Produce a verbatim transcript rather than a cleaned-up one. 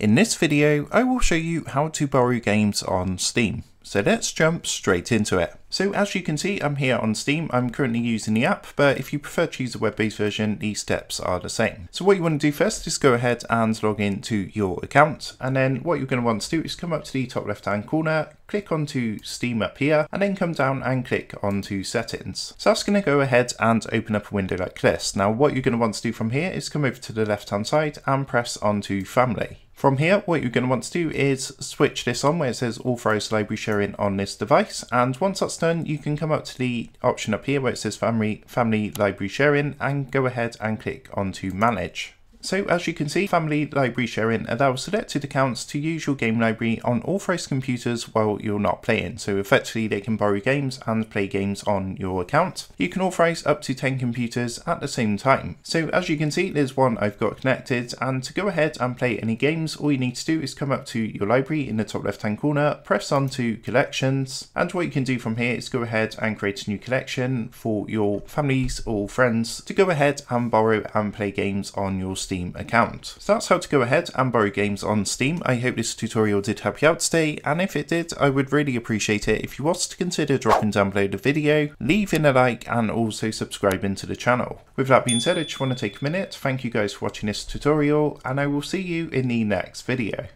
In this video, I will show you how to borrow games on Steam. So let's jump straight into it. So as you can see, I'm here on Steam. I'm currently using the app, but if you prefer to use a web-based version, these steps are the same. So what you want to do first is go ahead and log into your account. And then what you're going to want to do is come up to the top left-hand corner, click onto Steam up here, and then come down and click onto settings. So that's going to go ahead and open up a window like this. Now what you're going to want to do from here is come over to the left-hand side and press onto family. From here, what you're going to want to do is switch this on where it says authorized library sharing on this device. And once that's done, you can come up to the option up here where it says family, family library sharing, and go ahead and click onto manage. So as you can see, family library sharing allows selected accounts to use your game library on authorized computers while you're not playing. So effectively they can borrow games and play games on your account. You can authorize up to ten computers at the same time. So as you can see, there's one I've got connected, and to go ahead and play any games, all you need to do is come up to your library in the top left hand corner, press on to collections. And what you can do from here is go ahead and create a new collection for your families or friends to go ahead and borrow and play games on your Steam account. So that's how to go ahead and borrow games on Steam. I hope this tutorial did help you out today, and if it did, I would really appreciate it if you was to consider dropping down below the video, leaving a like, and also subscribing to the channel. With that being said, I just want to take a minute to thank you guys for watching this tutorial, and I will see you in the next video.